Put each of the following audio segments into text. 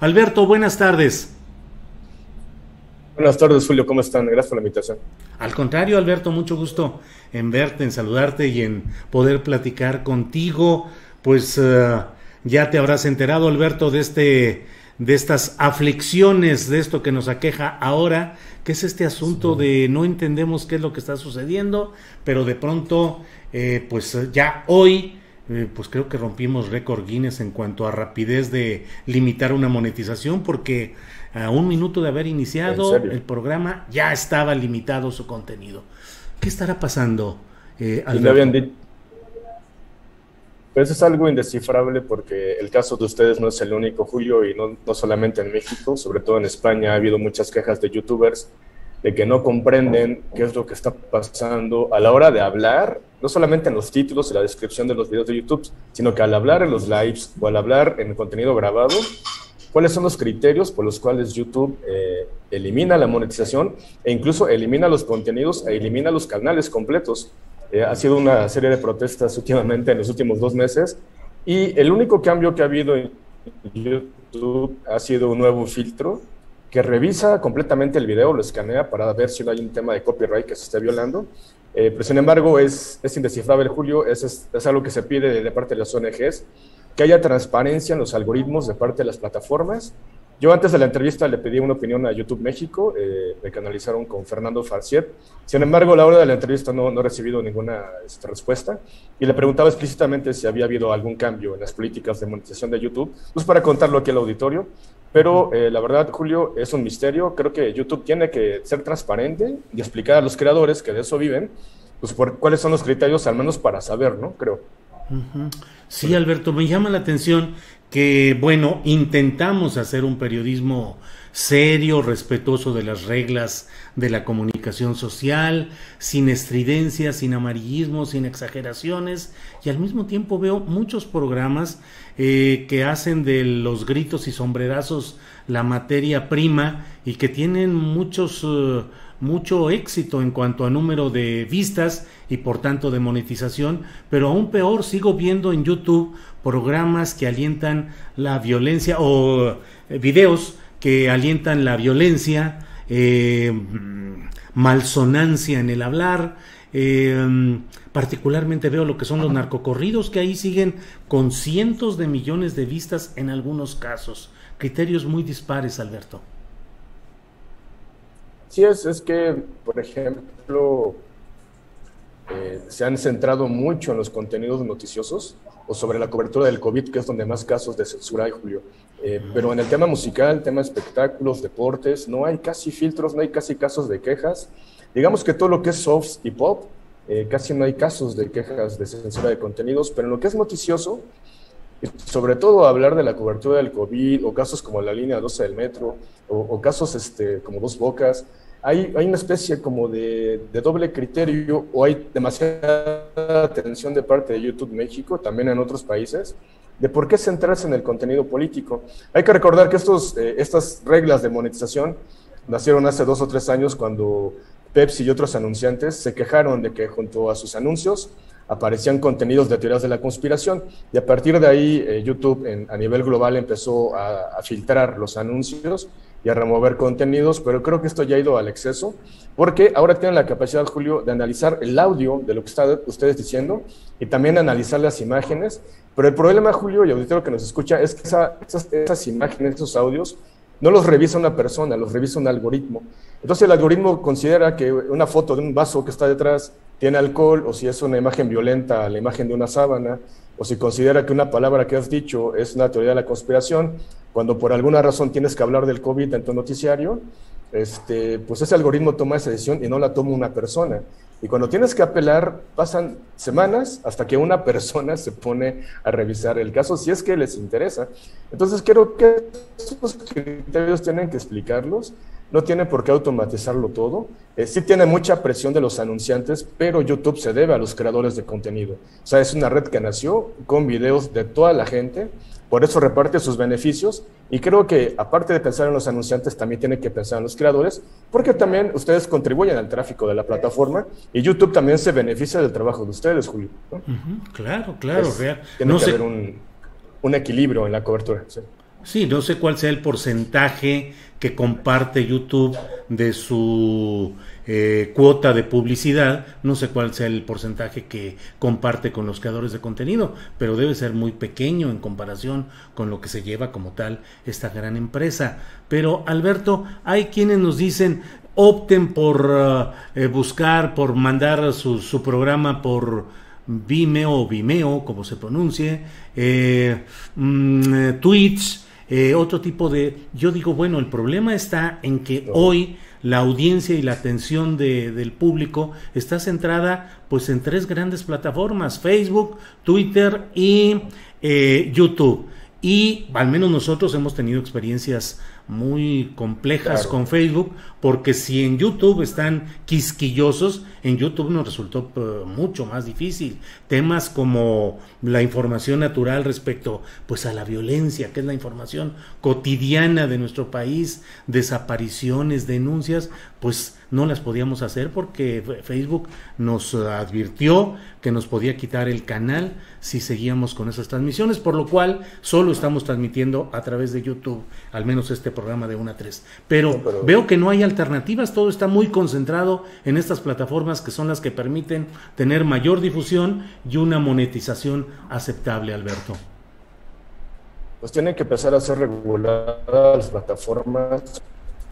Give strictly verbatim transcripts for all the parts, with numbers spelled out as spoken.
Alberto, buenas tardes. Buenas tardes, Julio, ¿cómo están? Gracias por la invitación. Al contrario, Alberto, mucho gusto en verte, en saludarte y en poder platicar contigo. Pues uh, ya te habrás enterado, Alberto, de este, de estas aflicciones, de esto que nos aqueja ahora, que es este asunto sí. de no entendemos qué es lo que está sucediendo, pero de pronto, eh, pues ya hoy... Eh, pues creo que rompimos récord Guinness en cuanto a rapidez de limitar una monetización, porque a un minuto de haber iniciado el programa ya estaba limitado su contenido. ¿Qué estará pasando, eh, Alberto? Habían dicho... Pues es algo indescifrable, porque el caso de ustedes no es el único, Julio, y no, no solamente en México, sobre todo en España ha habido muchas quejas de youtubers de que no comprenden qué es lo que está pasando a la hora de hablar, no solamente en los títulos y la descripción de los videos de YouTube, sino que al hablar en los lives o al hablar en el contenido grabado, cuáles son los criterios por los cuales YouTube eh, elimina la monetización e incluso elimina los contenidos e elimina los canales completos. Eh, ha sido una serie de protestas últimamente en los últimos dos meses, y el único cambio que ha habido en YouTube ha sido un nuevo filtro que revisa completamente el video, lo escanea para ver si no hay un tema de copyright que se esté violando. Eh, pero sin embargo, es, es indescifrable, Julio, es, es, es algo que se pide de parte de las O N Ges, que haya transparencia en los algoritmos de parte de las plataformas. Yo antes de la entrevista le pedí una opinión a YouTube México, eh, me canalizaron con Fernando Farciet. Sin embargo, a la hora de la entrevista no, no he recibido ninguna esta, respuesta, y le preguntaba explícitamente si había habido algún cambio en las políticas de monetización de YouTube, pues para contarlo aquí al auditorio. Pero eh, la verdad, Julio, es un misterio. Creo que YouTube tiene que ser transparente y explicar a los creadores que de eso viven, pues por, cuáles son los criterios, al menos para saber, ¿no? Creo. Uh-huh. Sí, Alberto, me llama la atención que, bueno, intentamos hacer un periodismo serio, respetuoso de las reglas de la comunicación social, sin estridencias, sin amarillismo, sin exageraciones, y al mismo tiempo veo muchos programas eh, que hacen de los gritos y sombrerazos la materia prima y que tienen muchos... Eh, mucho éxito en cuanto a número de vistas y por tanto de monetización, pero aún peor sigo viendo en YouTube programas que alientan la violencia o eh, videos que alientan la violencia, eh, malsonancia en el hablar, eh, particularmente veo lo que son los narcocorridos, que ahí siguen con cientos de millones de vistas en algunos casos. Criterios muy dispares, Alberto. Sí, es, es que, por ejemplo, eh, se han centrado mucho en los contenidos noticiosos o sobre la cobertura del COVID, que es donde más casos de censura hay, Julio. Eh, pero en el tema musical, tema espectáculos, deportes, no hay casi filtros, no hay casi casos de quejas. Digamos que todo lo que es softs y pop, eh, casi no hay casos de quejas de censura de contenidos, pero en lo que es noticioso, sobre todo hablar de la cobertura del COVID o casos como la línea doce del metro o, o casos este, como Dos Bocas, hay, hay una especie como de, de doble criterio, o hay demasiada atención de parte de YouTube México, también en otros países, de por qué centrarse en el contenido político. Hay que recordar que estos, eh, estas reglas de monetización nacieron hace dos o tres años, cuando Pepsi y otros anunciantes se quejaron de que junto a sus anuncios aparecían contenidos de teorías de la conspiración, y a partir de ahí eh, YouTube en, a nivel global empezó a, a filtrar los anuncios y a remover contenidos, pero creo que esto ya ha ido al exceso, porque ahora tienen la capacidad, Julio, de analizar el audio de lo que están ustedes diciendo y también analizar las imágenes, pero el problema, Julio, y auditorio que nos escucha, es que esa, esas, esas imágenes, esos audios, no los revisa una persona, los revisa un algoritmo. Entonces el algoritmo considera que una foto de un vaso que está detrás tiene alcohol, o si es una imagen violenta, la imagen de una sábana, o si considera que una palabra que has dicho es una teoría de la conspiración, cuando por alguna razón tienes que hablar del COVID en tu noticiario, este, pues ese algoritmo toma esa decisión y no la toma una persona. Y cuando tienes que apelar, pasan semanas hasta que una persona se pone a revisar el caso, si es que les interesa. Entonces, creo que esos criterios tienen que explicarlos, no tienen por qué automatizarlo todo. Eh, sí tiene mucha presión de los anunciantes, pero YouTube se debe a los creadores de contenido. O sea, es una red que nació con videos de toda la gente, por eso reparte sus beneficios, y creo que aparte de pensar en los anunciantes, también tiene que pensar en los creadores, porque también ustedes contribuyen al tráfico de la plataforma y YouTube también se beneficia del trabajo de ustedes, Julio, ¿no? Uh-huh, claro, claro. Es, real. Tiene no que se... haber un, un equilibrio en la cobertura, ¿sí? Sí, no sé cuál sea el porcentaje que comparte YouTube de su eh, cuota de publicidad, no sé cuál sea el porcentaje que comparte con los creadores de contenido, pero debe ser muy pequeño en comparación con lo que se lleva como tal esta gran empresa. Pero Alberto, hay quienes nos dicen opten por uh, eh, buscar, por mandar su, su programa por Vimeo o Vimeo, como se pronuncie, eh, mmm, Twitch, Eh, otro tipo de... Yo digo, bueno, el problema está en que hoy la audiencia y la atención de, del público está centrada pues en tres grandes plataformas: Facebook, Twitter y eh, YouTube. Y al menos nosotros hemos tenido experiencias muy complejas, claro, con Facebook, porque si en YouTube están quisquillosos, en YouTube nos resultó uh, mucho más difícil. Temas como la información natural respecto pues a la violencia, que es la información cotidiana de nuestro país, desapariciones, denuncias, pues no las podíamos hacer porque Facebook nos advirtió que nos podía quitar el canal si seguíamos con esas transmisiones, por lo cual solo estamos transmitiendo a través de YouTube, al menos este programa de una a tres. Pero, no, pero veo que no hay alternativas, todo está muy concentrado en estas plataformas que son las que permiten tener mayor difusión y una monetización aceptable, Alberto. Pues tienen que empezar a ser reguladas las plataformas,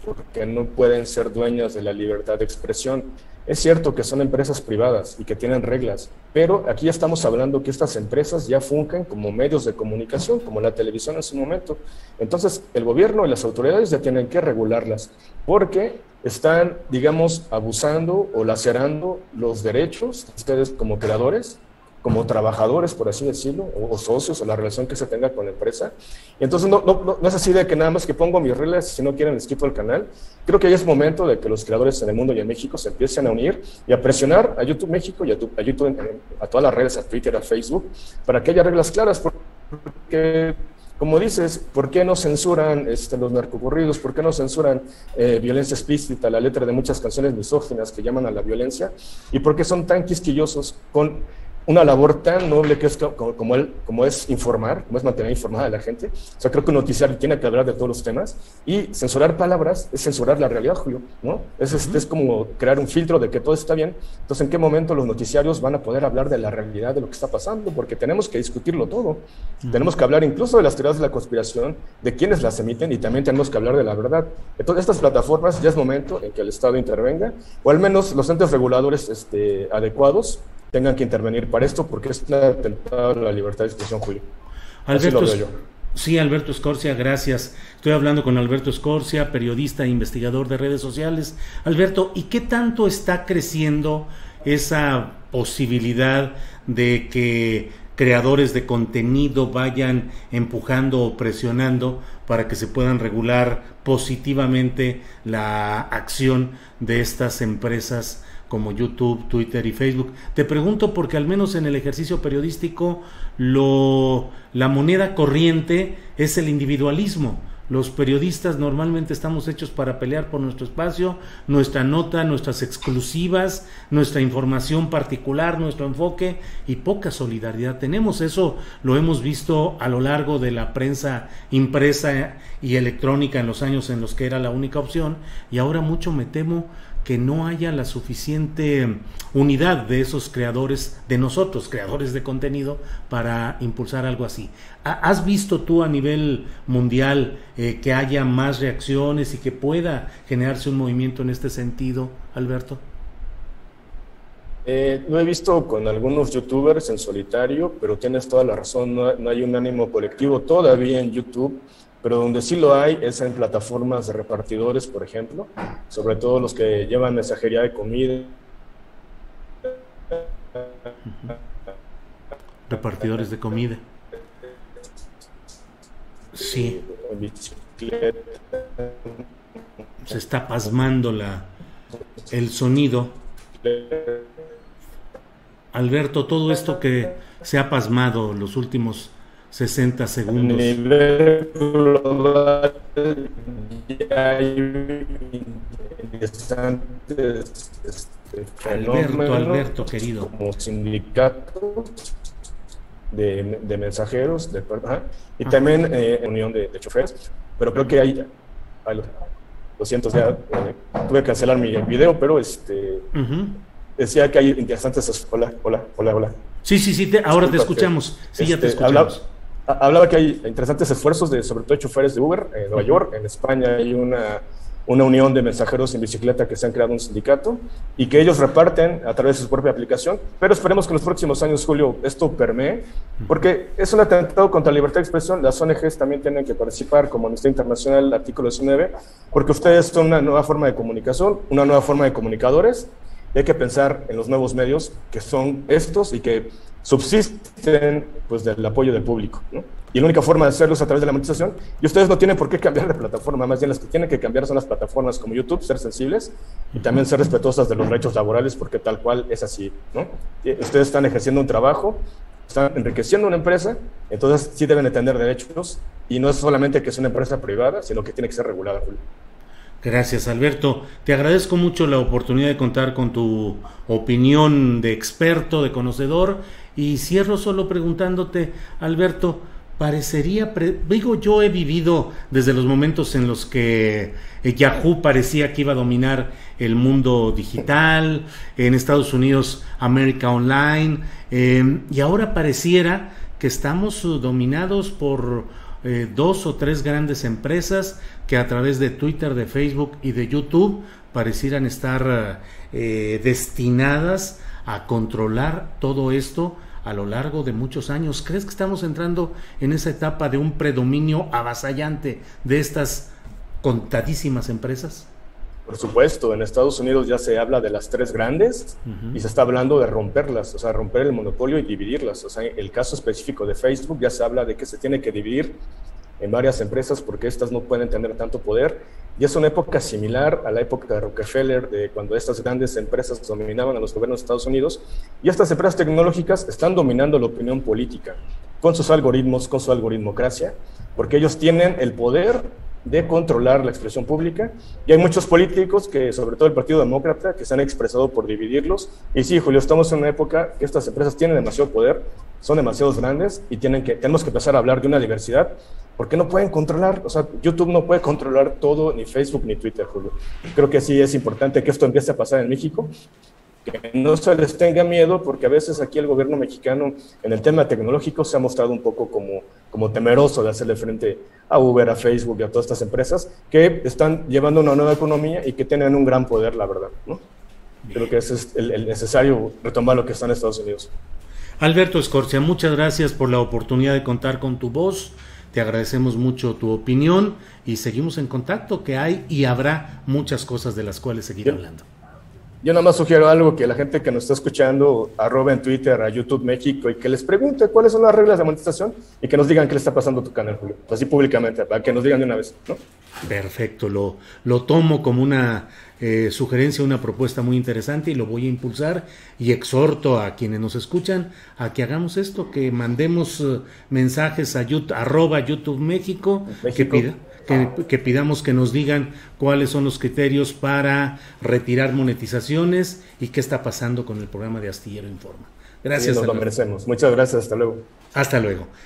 porque no pueden ser dueñas de la libertad de expresión. Es cierto que son empresas privadas y que tienen reglas, pero aquí ya estamos hablando que estas empresas ya funcionan como medios de comunicación, como la televisión en su momento. Entonces, el gobierno y las autoridades ya tienen que regularlas, porque están, digamos, abusando o lacerando los derechos de ustedes como creadores, como trabajadores, por así decirlo, o, o socios, o la relación que se tenga con la empresa. Y entonces no, no, no es así de que nada más que pongo mis reglas, si no quieren les quito el canal. Creo que ya es momento de que los creadores en el mundo y en México se empiecen a unir y a presionar a YouTube México y a, tu, a YouTube, a todas las redes, a Twitter, a Facebook, para que haya reglas claras, porque... Como dices, ¿por qué no censuran este, los narcocorridos? ¿Por qué no censuran eh, violencia explícita, la letra de muchas canciones misóginas que llaman a la violencia? ¿Y por qué son tan quisquillosos con una labor tan noble que es, como, como, el, como es informar, como es mantener informada a la gente? O sea, creo que un noticiario tiene que hablar de todos los temas, y censurar palabras es censurar la realidad, Julio, ¿no? Es, es, es como crear un filtro de que todo está bien. Entonces, ¿en qué momento los noticiarios van a poder hablar de la realidad de lo que está pasando? Porque tenemos que discutirlo todo. Uh-huh. Tenemos que hablar incluso de las teorías de la conspiración, de quiénes las emiten, y también tenemos que hablar de la verdad. Entonces, estas plataformas ya es momento en que el Estado intervenga, o al menos los entes reguladores este, adecuados tengan que intervenir para esto, porque es un atentado a la libertad de expresión, Julio. Alberto, así lo veo yo. Sí, Alberto Escorcia, gracias. Estoy hablando con Alberto Escorcia, periodista e investigador de redes sociales. Alberto, ¿y qué tanto está creciendo esa posibilidad de que creadores de contenido vayan empujando o presionando para que se puedan regular positivamente la acción de estas empresas como YouTube, Twitter y Facebook? Te pregunto porque al menos en el ejercicio periodístico lo, la moneda corriente es el individualismo. Los periodistas normalmente estamos hechos para pelear por nuestro espacio, nuestra nota, nuestras exclusivas, nuestra información particular, nuestro enfoque, y poca solidaridad tenemos. Eso lo hemos visto a lo largo de la prensa impresa y electrónica en los años en los que era la única opción, y ahora mucho me temo que no haya la suficiente unidad de esos creadores, de nosotros, creadores de contenido, para impulsar algo así. ¿Has visto tú a nivel mundial eh, que haya más reacciones y que pueda generarse un movimiento en este sentido, Alberto? Eh, lo he visto con algunos youtubers en solitario, pero tienes toda la razón, no, no hay un ánimo colectivo todavía en YouTube. Pero donde sí lo hay es en plataformas de repartidores, por ejemplo, sobre todo los que llevan mensajería de comida. Repartidores de comida. Sí. Se está pasmando la, el sonido. Alberto, todo esto que se ha pasmado los últimos sesenta segundos. A nivel global ya hay interesantes este, Alberto, fenómenos, Alberto, querido, como sindicatos de, de mensajeros, de, ajá, y ajá. también eh, unión de, de choferes, pero creo que hay, hay los, lo siento, ya eh, tuve que cancelar mi video, pero este, uh-huh. decía que hay interesantes... Esos, hola, hola, hola, hola. Sí, sí, sí, te, ahora te escuchamos. Sí, este, ya te escuchamos. Hablaba, hablaba que hay interesantes esfuerzos, de, sobre todo de choferes de Uber en Nueva uh-huh. York. En España hay una, una unión de mensajeros en bicicleta que se han creado un sindicato y que ellos reparten a través de su propia aplicación. Pero esperemos que en los próximos años, Julio, esto permee, porque es un atentado contra la libertad de expresión. Las O N Ges también tienen que participar, como Amnistía Internacional, Artículo diecinueve, porque ustedes son una nueva forma de comunicación, una nueva forma de comunicadores. Y hay que pensar en los nuevos medios que son estos y que subsisten pues, del apoyo del público, ¿no? Y la única forma de hacerlo es a través de la monetización. Y ustedes no tienen por qué cambiar de plataforma, más bien las que tienen que cambiar son las plataformas como YouTube, ser sensibles y también ser respetuosas de los derechos laborales, porque tal cual es así, ¿no? Ustedes están ejerciendo un trabajo, están enriqueciendo una empresa, entonces sí deben entender derechos y no es solamente que es una empresa privada, sino que tiene que ser regulada, Julio. Gracias, Alberto. Te agradezco mucho la oportunidad de contar con tu opinión de experto, de conocedor, y cierro solo preguntándote, Alberto, parecería, pre digo, yo he vivido desde los momentos en los que Yahoo parecía que iba a dominar el mundo digital, en Estados Unidos, América Online, eh, y ahora pareciera que estamos dominados por... Eh, dos o tres grandes empresas que a través de Twitter, de Facebook y de YouTube parecieran estar eh, destinadas a controlar todo esto a lo largo de muchos años. ¿Crees que estamos entrando en esa etapa de un predominio avasallante de estas contadísimas empresas? Por supuesto, en Estados Unidos ya se habla de las tres grandes uh-huh. y se está hablando de romperlas, o sea, romper el monopolio y dividirlas. O sea, en el caso específico de Facebook ya se habla de que se tiene que dividir en varias empresas porque estas no pueden tener tanto poder. Y es una época similar a la época de Rockefeller, de cuando estas grandes empresas dominaban a los gobiernos de Estados Unidos. Y estas empresas tecnológicas están dominando la opinión política con sus algoritmos, con su algoritmocracia, porque ellos tienen el poder de controlar la expresión pública, y hay muchos políticos, que sobre todo el Partido Demócrata, que se han expresado por dividirlos. Y sí, Julio, estamos en una época que estas empresas tienen demasiado poder, son demasiados grandes y tienen que, tenemos que empezar a hablar de una diversidad, porque no pueden controlar, o sea, YouTube no puede controlar todo, ni Facebook ni Twitter, Julio. Creo que sí es importante que esto empiece a pasar en México, que no se les tenga miedo, porque a veces aquí el gobierno mexicano en el tema tecnológico se ha mostrado un poco como, como temeroso de hacerle frente a Uber, a Facebook y a todas estas empresas que están llevando una nueva economía y que tienen un gran poder, la verdad, ¿no? Creo que ese es el, el necesario retomar lo que está en Estados Unidos. Alberto Escorcia, muchas gracias por la oportunidad de contar con tu voz. Te agradecemos mucho tu opinión y seguimos en contacto, que hay y habrá muchas cosas de las cuales seguir Bien. hablando. Yo nada más sugiero algo, que la gente que nos está escuchando arroba en Twitter a YouTube México y que les pregunte cuáles son las reglas de monetización y que nos digan qué le está pasando a tu canal, Julio. Así públicamente, para que nos digan de una vez, ¿no? Perfecto, lo, lo tomo como una eh, sugerencia, una propuesta muy interesante, y lo voy a impulsar, y exhorto a quienes nos escuchan a que hagamos esto, que mandemos eh, mensajes a YouTube, arroba YouTube México, México. que pida. Que, que pidamos que nos digan cuáles son los criterios para retirar monetizaciones y qué está pasando con el programa de Astillero Informa. Gracias. Sí, nos lo merecemos. Muchas gracias. Hasta luego. Hasta luego.